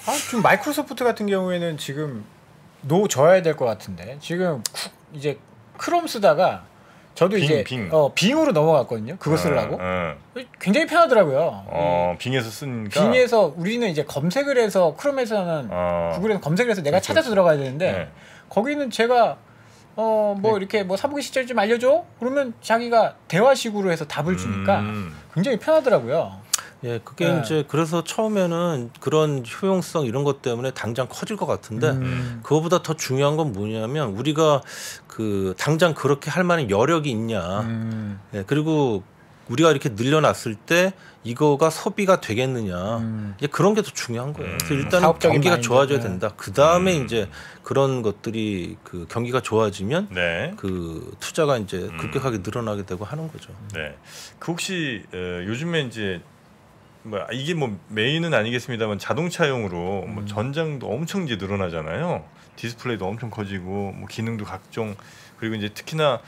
아, 좀 마이크로소프트 같은 경우에는 지금 노져야 될 것 같은데 지금 이제 크롬 쓰다가 저도 빙, 이제 빙. 어, 빙으로 넘어갔거든요. 그거 쓰려고. 음, 음. 굉장히 편하더라고요. 어, 음. 빙에서 쓰니까. 빙에서 우리는 이제 검색을 해서 크롬에서는 어. 구글에서 검색을 해서 내가 그렇죠. 찾아서 들어가야 되는데 네. 거기는 제가 어, 뭐 네. 이렇게 뭐 사보기 시절 좀 알려줘. 그러면 자기가 대화식으로 해서 답을 주니까 음. 굉장히 편하더라고요. 예, 그게 네. 이제 그래서 처음에는 그런 효용성 이런 것 때문에 당장 커질 것 같은데 음. 그거보다 더 중요한 건 뭐냐면 우리가 그 당장 그렇게 할 만한 여력이 있냐. 음. 예, 그리고 우리가 이렇게 늘려놨을 때 이거가 소비가 되겠느냐. 음. 이제 그런 게 더 중요한 거예요. 음. 그래서 일단은 경기가 좋아져야 된다. 그 다음에 음. 이제 그런 것들이 그 경기가 좋아지면 네. 그 투자가 이제 음. 급격하게 늘어나게 되고 하는 거죠. 네. 그 혹시 어, 요즘에 이제 뭐 이게 뭐 메인은 아니겠습니다만 자동차용으로 음. 뭐 전장도 엄청 이제 늘어나잖아요. 디스플레이도 엄청 커지고 뭐 기능도 각종 그리고 이제 특히나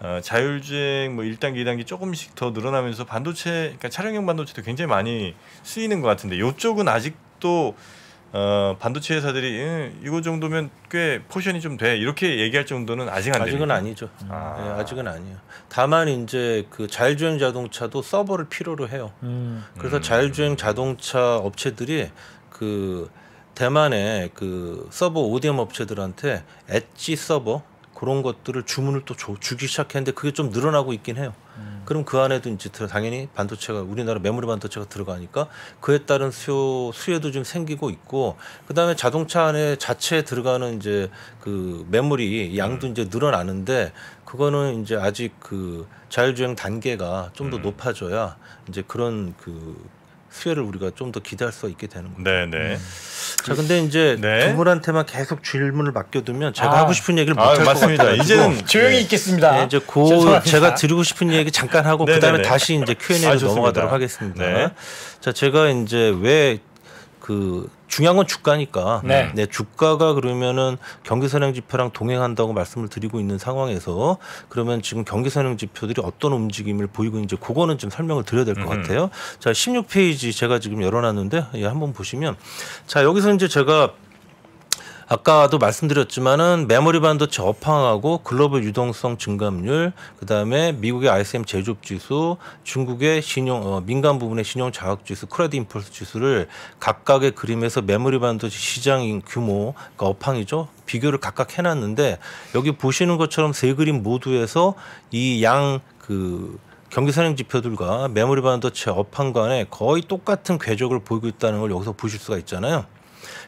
어, 자율주행 뭐 일 단계 이 단계 조금씩 더 늘어나면서 반도체 그러니까 차량용 반도체도 굉장히 많이 쓰이는 것 같은데 이쪽은 아직도 어, 반도체 회사들이 응, 이거 정도면 꽤 포션이 좀 돼 이렇게 얘기할 정도는 아직 안 아직은 됩니까? 아니죠. 아. 네, 아직은 아니에요. 다만 이제 그 자율주행 자동차도 서버를 필요로 해요. 음. 그래서 음. 자율주행 자동차 업체들이 그 대만의 그 서버 오디엠 업체들한테 엣지 서버 그런 것들을 주문을 또 줘, 주기 시작했는데 그게 좀 늘어나고 있긴 해요. 음. 그럼 그 안에도 이제 당연히 반도체가 우리나라 메모리 반도체가 들어가니까 그에 따른 수요 수요도 좀 생기고 있고 그다음에 자동차 안에 자체에 들어가는 이제 그 메모리 양도 음. 이제 늘어나는데 그거는 이제 아직 그 자율주행 단계가 좀 더 음. 높아져야 이제 그런 그 수혜를 우리가 좀 더 기대할 수 있게 되는 거죠. 네네. 자, 근데 이제 네. 두 분한테만 계속 질문을 맡겨두면 제가 아. 하고 싶은 얘기를 못 할 것 같아요. 이제는 조용히 네. 있겠습니다. 네, 이제 고 제가 드리고 싶은 얘기 잠깐 하고 그 다음에 다시 이제 큐 앤 에이로 아, 넘어가도록 하겠습니다. 네. 자, 제가 이제 왜 그 중요한 건 주가니까. 네. 네, 주가가 그러면은 경기선행지표랑 동행한다고 말씀을 드리고 있는 상황에서 그러면 지금 경기선행지표들이 어떤 움직임을 보이고 있는지 그거는 좀 설명을 드려야 될 것 같아요. 자, 십육 페이지 제가 지금 열어놨는데 예, 한번 보시면 자 여기서 이제 제가 아까도 말씀드렸지만은 메모리 반도체 업황하고 글로벌 유동성 증감률, 그 다음에 미국의 아이 에스 엠 제조업 지수, 중국의 신용 어, 민간 부분의 신용 자각 지수, 크레딧 임펄스 지수를 각각의 그림에서 메모리 반도체 시장 규모, 그러니까 업황이죠. 비교를 각각 해놨는데 여기 보시는 것처럼 세 그림 모두에서 이 양 그 경기선행 지표들과 메모리 반도체 업황 간에 거의 똑같은 궤적을 보이고 있다는 걸 여기서 보실 수가 있잖아요.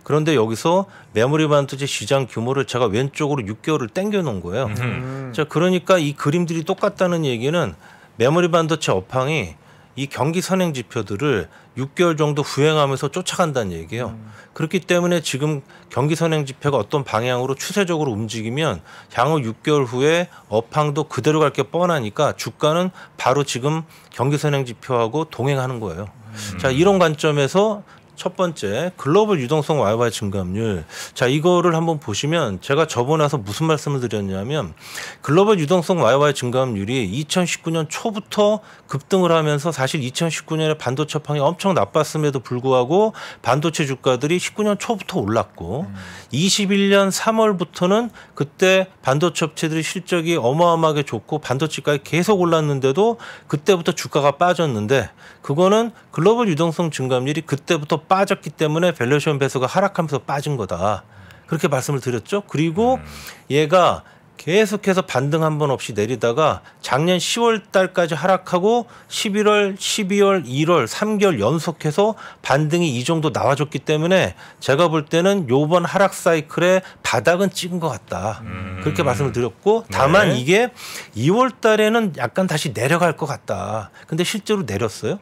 그런데 여기서 메모리 반도체 시장 규모를 제가 왼쪽으로 육 개월을 땡겨 놓은 거예요. 음. 자, 그러니까 이 그림들이 똑같다는 얘기는 메모리 반도체 업황이 이 경기 선행 지표들을 육 개월 정도 후행하면서 쫓아간다는 얘기예요. 음. 그렇기 때문에 지금 경기 선행 지표가 어떤 방향으로 추세적으로 움직이면 향후 육 개월 후에 업황도 그대로 갈 게 뻔하니까 주가는 바로 지금 경기 선행 지표하고 동행하는 거예요. 음. 자, 이런 관점에서 첫 번째 글로벌 유동성 와이와이 증감률. 자, 이거를 한번 보시면 제가 저번에 와서 무슨 말씀을 드렸냐면 글로벌 유동성 와이와이 증감률이 이천십구 년 초부터 급등을 하면서 사실 이천십구 년에 반도체 업황이 엄청 나빴음에도 불구하고 반도체 주가들이 십구 년 초부터 올랐고 음. 이십일 년 삼 월부터는 그때 반도체 업체들이 실적이 어마어마하게 좋고 반도체까지 계속 올랐는데도 그때부터 주가가 빠졌는데 그거는 글로벌 유동성 증감률이 그때부터 빠졌기 때문에 밸류에이션 배수가 하락하면서 빠진 거다. 그렇게 말씀을 드렸죠. 그리고 음. 얘가 계속해서 반등 한 번 없이 내리다가 작년 시월 달까지 하락하고 십일월, 십이월, 일월 삼 개월 연속해서 반등이 이 정도 나와줬기 때문에 제가 볼 때는 요번 하락 사이클의 바닥은 찍은 것 같다. 음. 그렇게 말씀을 드렸고 다만 네. 이게 이월 달에는 약간 다시 내려갈 것 같다. 근데 실제로 내렸어요.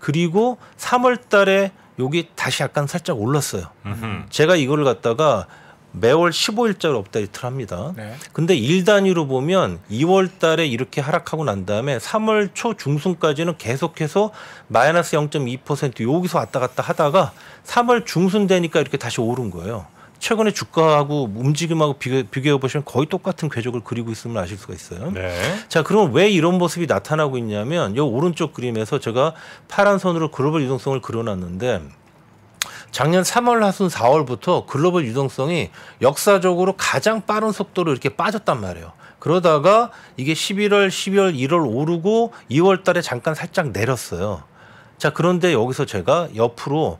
그리고 삼월 달에 여기 다시 약간 살짝 올랐어요. 음흠. 제가 이걸 갖다가 매월 십오 일짜리 업데이트를 합니다. 네. 근데 일 단위로 보면 이월 달에 이렇게 하락하고 난 다음에 삼월 초 중순까지는 계속해서 마이너스 영 점 이 퍼센트 여기서 왔다 갔다 하다가 삼월 중순 되니까 이렇게 다시 오른 거예요. 최근에 주가하고 움직임하고 비교, 비교해 보시면 거의 똑같은 궤적을 그리고 있음을 아실 수가 있어요. 네. 자, 그럼 왜 이런 모습이 나타나고 있냐면 이 오른쪽 그림에서 제가 파란 선으로 글로벌 유동성을 그려놨는데 작년 삼월 하순 사월부터 글로벌 유동성이 역사적으로 가장 빠른 속도로 이렇게 빠졌단 말이에요. 그러다가 이게 십일월, 십이월, 일월 오르고 이월 달에 잠깐 살짝 내렸어요. 자, 그런데 여기서 제가 옆으로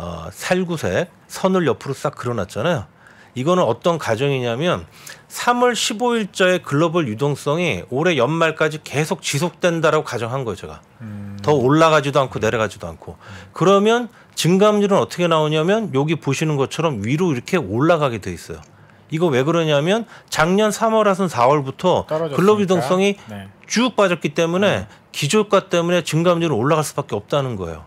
어, 살구색 선을 옆으로 싹 그려놨잖아요. 이거는 어떤 과정이냐면 삼월 십오 일자의 글로벌 유동성이 올해 연말까지 계속 지속된다라고 가정한 거예요. 제가 음. 더 올라가지도 않고 내려가지도 않고 음. 그러면 증감률은 어떻게 나오냐면 여기 보시는 것처럼 위로 이렇게 올라가게 돼 있어요. 이거 왜 그러냐면 작년 삼월에서 사월부터 떨어졌으니까. 근로기동성이 네. 쭉 빠졌기 때문에 네. 기조가 때문에 증감률은 올라갈 수밖에 없다는 거예요.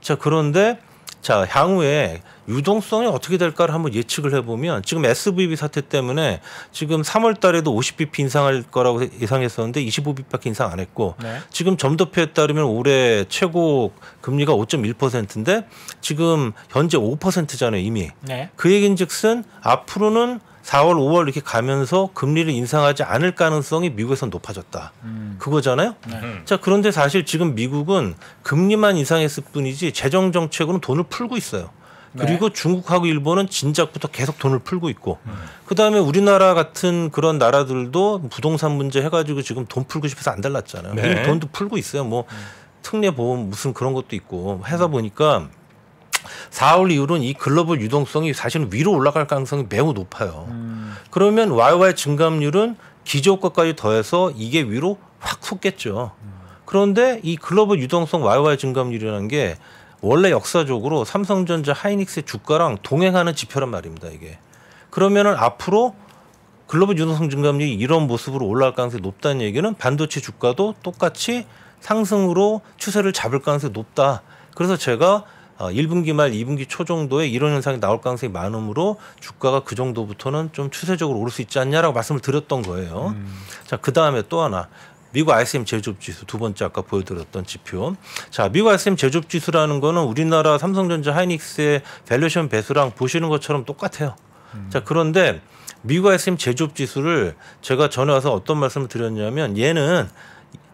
자, 그런데 자, 향후에 유동성이 어떻게 될까를 한번 예측을 해보면 지금 에스브이비 사태 때문에 지금 삼월 달에도 오십 비피 인상할 거라고 예상했었는데 이십오 비피밖에 인상 안 했고 네. 지금 점도표에 따르면 올해 최고 금리가 오 점 일 퍼센트인데 지금 현재 오 퍼센트잖아요 이미. 네. 그 얘긴즉슨 앞으로는 사월 오월 이렇게 가면서 금리를 인상하지 않을 가능성이 미국에선 높아졌다. 음. 그거잖아요. 네. 자, 그런데 사실 지금 미국은 금리만 인상했을 뿐이지 재정 정책으로는 돈을 풀고 있어요. 네. 그리고 중국하고 일본은 진작부터 계속 돈을 풀고 있고 음. 그다음에 우리나라 같은 그런 나라들도 부동산 문제 해가지고 지금 돈 풀고 싶어서 안 달랐잖아요. 네. 이미 돈도 풀고 있어요. 뭐 음. 특례보험 무슨 그런 것도 있고 해서 보니까 사월 이후로는 이 글로벌 유동성이 사실은 위로 올라갈 가능성이 매우 높아요. 음. 그러면 와이와이 증감률은 기저효과까지 더해서 이게 위로 확 솟겠죠. 음. 그런데 이 글로벌 유동성 와이와이 증감률이라는 게 원래 역사적으로 삼성전자 하이닉스의 주가랑 동행하는 지표란 말입니다. 이게 그러면은 앞으로 글로벌 유동성 증감률이 이런 모습으로 올라갈 가능성이 높다는 얘기는 반도체 주가도 똑같이 상승으로 추세를 잡을 가능성이 높다. 그래서 제가 일 분기 말 이 분기 초 정도에 이런 현상이 나올 가능성이 많으므로 주가가 그 정도부터는 좀 추세적으로 오를 수 있지 않냐라고 말씀을 드렸던 거예요. 음. 자, 그다음에 또 하나. 미국 아이에스엠 제조업지수 두 번째 아까 보여드렸던 지표. 자, 미국 아이에스엠 제조업지수라는 거는 우리나라 삼성전자 하이닉스의 밸류에이션 배수랑 보시는 것처럼 똑같아요. 음. 자, 그런데 미국 아이에스엠 제조업지수를 제가 전에 와서 어떤 말씀을 드렸냐면 얘는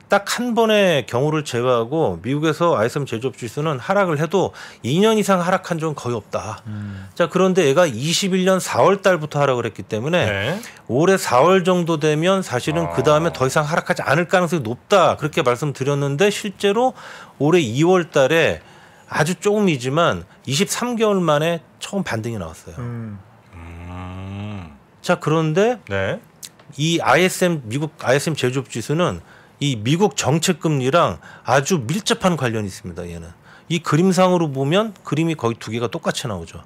딱 한 번의 경우를 제외하고 미국에서 아이에스엠 제조업 지수는 하락을 해도 이 년 이상 하락한 적은 거의 없다. 음. 자, 그런데 얘가 이십일 년 사월 달부터 하락을 했기 때문에 네. 올해 사월 정도 되면 사실은 아. 그 다음에 더 이상 하락하지 않을 가능성이 높다. 그렇게 말씀드렸는데 실제로 올해 이월 달에 아주 조금이지만 이십삼 개월 만에 처음 반등이 나왔어요. 음. 음. 자, 그런데 네. 이 아이에스엠 미국 아이에스엠 제조업 지수는 이 미국 정책금리랑 아주 밀접한 관련이 있습니다. 얘는 이 그림상으로 보면 그림이 거의 두 개가 똑같이 나오죠.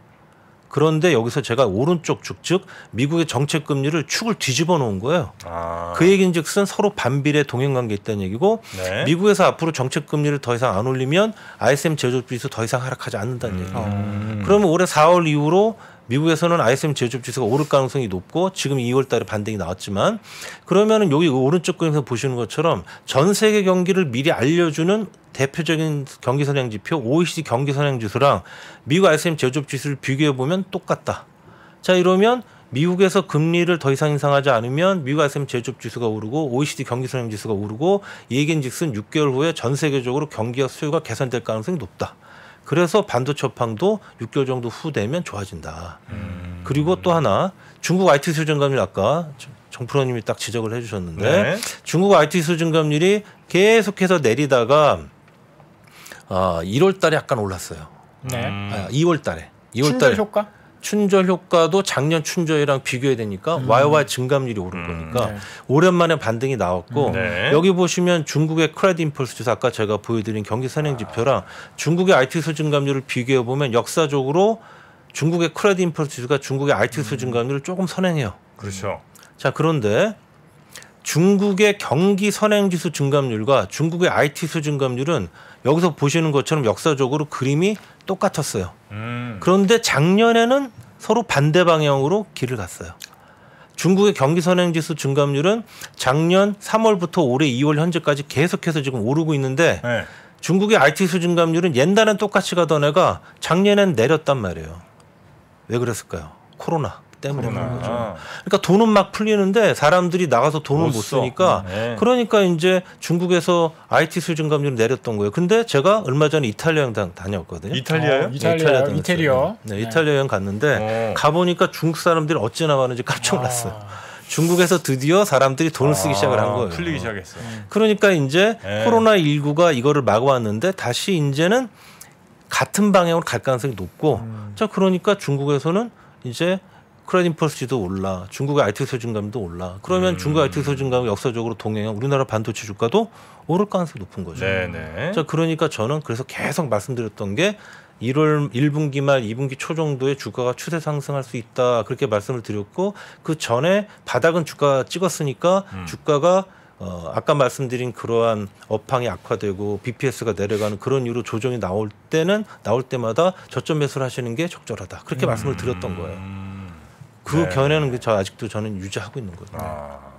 그런데 여기서 제가 오른쪽 축, 즉 미국의 정책금리를 축을 뒤집어 놓은 거예요. 아. 그 얘긴즉슨 서로 반비례 동행관계 있다는 얘기고 네. 미국에서 앞으로 정책금리를 더 이상 안 올리면 아이에스엠 제조업지수 더 이상 하락하지 않는다는 음. 얘기예요. 음. 그러면 올해 사월 이후로 미국에서는 아이에스엠 제조업지수가 오를 가능성이 높고 지금 이월 달에 반등이 나왔지만 그러면은 여기 오른쪽 그림에서 보시는 것처럼 전 세계 경기를 미리 알려주는 대표적인 경기선행지표 오이시디 경기선행지수랑 미국 아이에스엠 제조업지수를 비교해보면 똑같다. 자, 이러면 미국에서 금리를 더 이상 인상하지 않으면 미국 아이에스엠 제조업지수가 오르고 오이시디 경기선행지수가 오르고 얘긴즉슨 육 개월 후에 전 세계적으로 경기와 수요가 개선될 가능성이 높다. 그래서 반도체 업황도 육 개월 정도 후 되면 좋아진다. 음. 그리고 또 하나 중국 아이티 수요 증감률 아까 정프로님이 딱 지적을 해주셨는데 네. 중국 아이티 수요 증감률이 계속해서 내리다가 아, 일월 달에 약간 올랐어요. 네. 아, 이월 달에. 이월 춘절 달에. 효과? 춘절 효과도 작년 춘절이랑 비교해야 되니까 음. 와이와이 증감률이 오른 음. 거니까 네. 오랜만에 반등이 나왔고 네. 여기 보시면 중국의 크레딧 임펄스 지수 아까 제가 보여드린 경기 선행 지표랑 아. 중국의 아이티 수요 증감률을 비교해 보면 역사적으로 중국의 크레딧 임펄스 지수가 중국의 아이티 수요 증감률을 조금 선행해요. 그렇죠. 자, 그런데 중국의 경기 선행 지수 증감률과 중국의 아이티 수요 증감률은 여기서 보시는 것처럼 역사적으로 그림이 똑같았어요. 음. 그런데 작년에는 서로 반대 방향으로 길을 갔어요. 중국의 경기 선행지수 증감률은 작년 삼월부터 올해 이월 현재까지 계속해서 지금 오르고 있는데 네. 중국의 아이티 수요 증감률은 옛날엔 똑같이 가던 애가 작년엔 내렸단 말이에요. 왜 그랬을까요? 코로나. 때문에 그러나. 그런 거죠. 그러니까 돈은 막 풀리는데 사람들이 나가서 돈을 못, 못 쓰니까 네. 그러니까 이제 중국에서 아이티 수요 증감률 내렸던 거예요. 근데 제가 얼마 전에 이탈리아 여행 다녀왔거든요. 이탈리아요? 어, 이탈리아, 네, 이탈리아 이태리요. 네, 네. 이탈리아 여행 갔는데 오. 가보니까 중국 사람들이 어찌나 많은지 깜짝 놀랐어요. 아. 중국에서 드디어 사람들이 돈을 쓰기 아. 시작을 한 거예요. 풀리기 시작했어요. 그러니까 이제 네. 코로나 십구가 이거를 막아왔는데 다시 이제는 같은 방향으로 갈 가능성이 높고 음. 자, 그러니까 중국에서는 이제 크레딧 임펄스도 올라, 중국의 아이티 수요 증감도 올라. 그러면 음. 중국 아이티 수요 증감 역사적으로 동행한 우리나라 반도체 주가도 오를 가능성이 높은 거죠. 네네. 자, 그러니까 저는 그래서 계속 말씀드렸던 게 일월 일 분기 말 이 분기 초 정도에 주가가 추세 상승할 수 있다 그렇게 말씀을 드렸고, 그 전에 바닥은 주가 찍었으니까 음. 주가가 어, 아까 말씀드린 그러한 업황이 악화되고 비피에스가 내려가는 그런 이유로 조정이 나올 때는 나올 때마다 저점 매수를 하시는 게 적절하다 그렇게 음. 말씀을 드렸던 거예요. 그 네. 견해는 저 아직도 저는 유지하고 있는 거예요. 아.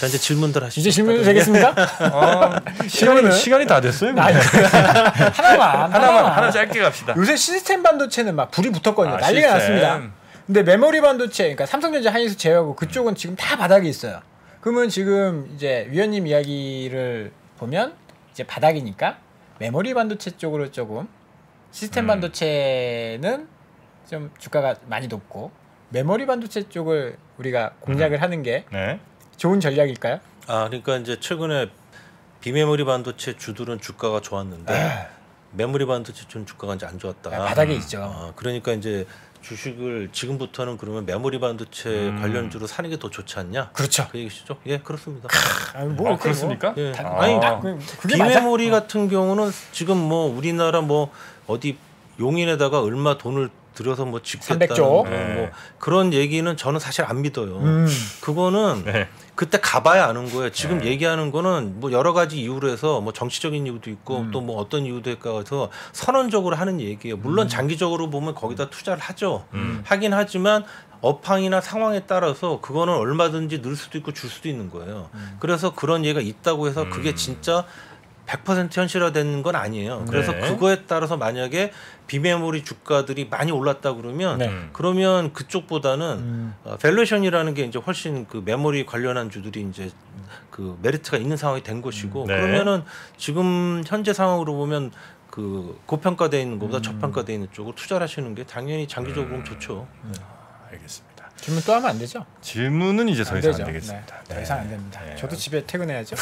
자, 이제 질문들 하시죠. 이제 질문 되겠습니까? 어, 시간이, 시간이 다 됐어요. 아, 하나만, 하나만, 하나 짧게 갑시다. 요새 시스템 반도체는 막 불이 붙었거든요. 아, 난리가 시스템. 났습니다. 근데 메모리 반도체, 그러니까 삼성전자, 하이닉스 제외하고 그쪽은 음. 지금 다 바닥에 있어요. 그러면 지금 이제 위원님 이야기를 보면 이제 바닥이니까 메모리 반도체 쪽으로 조금, 시스템 음. 반도체는 좀 주가가 많이 높고 메모리 반도체 쪽을 우리가 공략을 음. 하는 게 네. 좋은 전략일까요? 아, 그러니까 이제 최근에 비메모리 반도체 주들은 주가가 좋았는데 에이. 메모리 반도체 주 주가가 이제 안 좋았다. 아, 바닥에 음. 있죠. 아, 그러니까 이제 주식을 지금부터는 그러면 메모리 반도체 음. 관련주로 사는 게 더 좋지 않냐? 그렇죠. 그 얘기시죠? 예, 그렇습니다. 크, 아니, 뭐 아, 그렇습니까? 예. 다, 아. 아니, 다, 비메모리 맞아? 같은 경우는 지금 뭐 우리나라 뭐 어디 용인에다가 얼마 돈을 들여서 뭐 짓겠다는 삼백조 네. 뭐 그런 얘기는 저는 사실 안 믿어요. 음. 그거는 네. 그때 가봐야 아는 거예요. 지금 네. 얘기하는 거는 뭐 여러 가지 이유로 해서 뭐 정치적인 이유도 있고 음. 또 뭐 어떤 이유도 있고 해서 선언적으로 하는 얘기예요. 물론 음. 장기적으로 보면 거기다 투자를 하죠. 음. 하긴 하지만 업황이나 상황에 따라서 그거는 얼마든지 늘 수도 있고 줄 수도 있는 거예요. 음. 그래서 그런 얘기가 있다고 해서 음. 그게 진짜 백 퍼센트 현실화된 건 아니에요. 그래서 네. 그거에 따라서 만약에 비메모리 주가들이 많이 올랐다 그러면 네. 그러면 그쪽보다는 음. 어, 밸류에이션이라는 게 이제 훨씬 그 메모리 관련한 주들이 이제 그 메리트가 있는 상황이 된 것이고 네. 그러면은 지금 현재 상황으로 보면 그 고평가돼 있는 것보다 음. 저평가돼 있는 쪽으로 투자를 하시는 게 당연히 장기적으로는 음. 좋죠. 네. 알겠습니다. 질문 또 하면 안 되죠? 질문은 이제 더 이상 안, 안 되겠습니다. 네, 더 이상 안 됩니다. 네. 저도 집에 퇴근해야죠.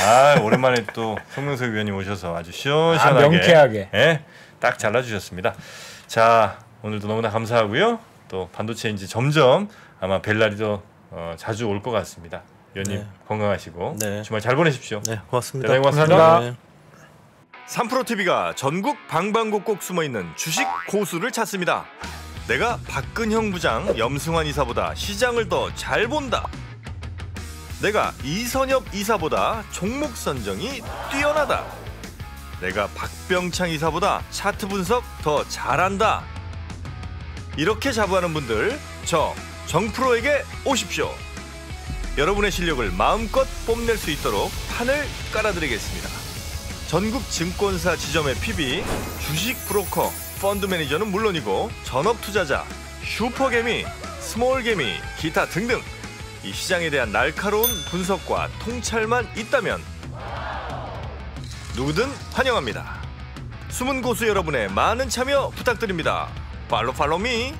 아, 오랜만에 또 송명섭 위원님 오셔서 아주 시원시원하게 아, 명쾌하게 네, 딱 잘라주셨습니다. 자, 오늘도 너무나 감사하고요. 또 반도체 이제 점점 아마 벨라리도 어, 자주 올 것 같습니다. 위원님 네. 건강하시고 네. 주말 잘 보내십시오. 네, 고맙습니다. 네, 고맙습니다. 네. 삼프로티비가 전국 방방곡곡 숨어있는 주식 고수를 찾습니다. 내가 박근형 부장, 염승환 이사보다 시장을 더 잘 본다. 내가 이선엽 이사보다 종목 선정이 뛰어나다. 내가 박병창 이사보다 차트 분석 더 잘한다. 이렇게 자부하는 분들, 저 정프로에게 오십시오. 여러분의 실력을 마음껏 뽐낼 수 있도록 판을 깔아드리겠습니다. 전국 증권사 지점의 피비, 주식 브로커, 펀드 매니저는 물론이고 전업 투자자, 슈퍼개미, 스몰개미, 기타 등등 이 시장에 대한 날카로운 분석과 통찰만 있다면 누구든 환영합니다. 숨은 고수 여러분의 많은 참여 부탁드립니다. 팔로우 팔로우 미.